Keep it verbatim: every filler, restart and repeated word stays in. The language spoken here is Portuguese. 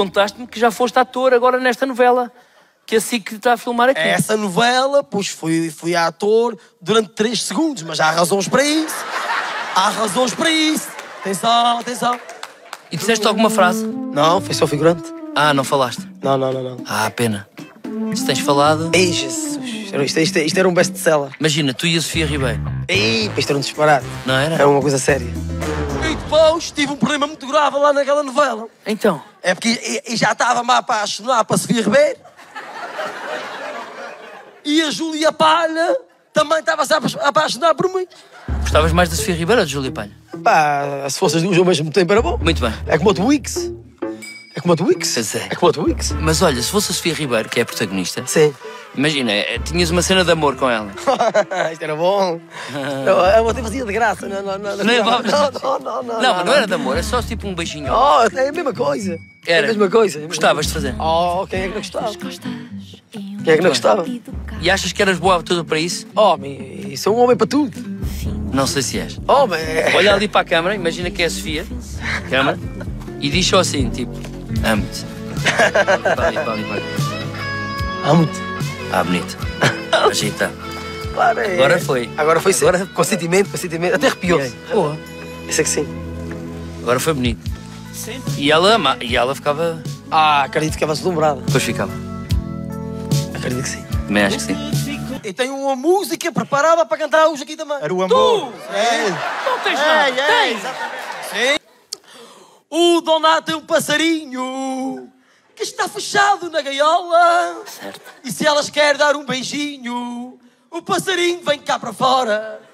contaste-me que já foste ator agora nesta novela, que é assim que está a filmar aqui. Essa novela, pois fui, fui ator durante três segundos, mas há razões para isso. Há razões para isso. Atenção, atenção. E disseste alguma frase? Não, foi só figurante. Ah, não falaste? Não, não, não. não. Ah, pena. Se tens falado... Ei, Jesus. Isto, isto, isto era um best-seller. Imagina, tu e a Sofia Ribeiro. Ei, isto era um disparate. Não era? Era uma coisa séria. E depois tive um problema muito grave lá naquela novela. Então? É porque eu, eu já estava má para apaixonar para a Sofia Ribeiro. E a Júlia Palha também estava-se a apaixonar por mim. Gostavas mais da Sofia Ribeiro ou da Júlia Palha? Pá, se fossem as duas ao mesmo tempo era bom. Muito bem. É como a do Wix. É como a do Wix. Pois é. É como a do Wix. Mas olha, se fosse a Sofia Ribeiro, que é a protagonista... Sim. Imagina, tinhas uma cena de amor com ela. Isto era bom. Eu até fazia de graça. Não, não, não. Não, não, não. Não, não, não era de amor, é só tipo um beijinho. Oh, é a mesma coisa. Era. É a mesma coisa. Gostavas de fazer? Oh, quem é que não gostava? Quem é que não gostava? E achas que eras boa toda para isso? Homem, sou um homem para tudo. Não sei se és. Homem! Olha ali para a câmara, imagina que é a Sofia. Câmara. E diz só assim, tipo... Amo-te. Vai ali, vai ali, vai. Amo-te. Ah, bonito. Ajeita. Para aí. Agora foi. Agora foi sim. Agora... Com sentimento, com sentimento. Até arrepiou-se. Boa. Esse é que sim. Agora foi bonito. Sim. E ela ama... E ela ficava... Ah, acredito que ficava deslumbrada. Pois ficava. Acredito que sim. Também acho que sim. E tenho uma música preparada para cantar hoje aqui também. Era o amor. Tu! É. Não tens nada. É, é, tens. Exatamente. Sim. O Donato é um passarinho que está fechado na gaiola. Certo. E se elas querem dar um beijinho, o passarinho vem cá para fora.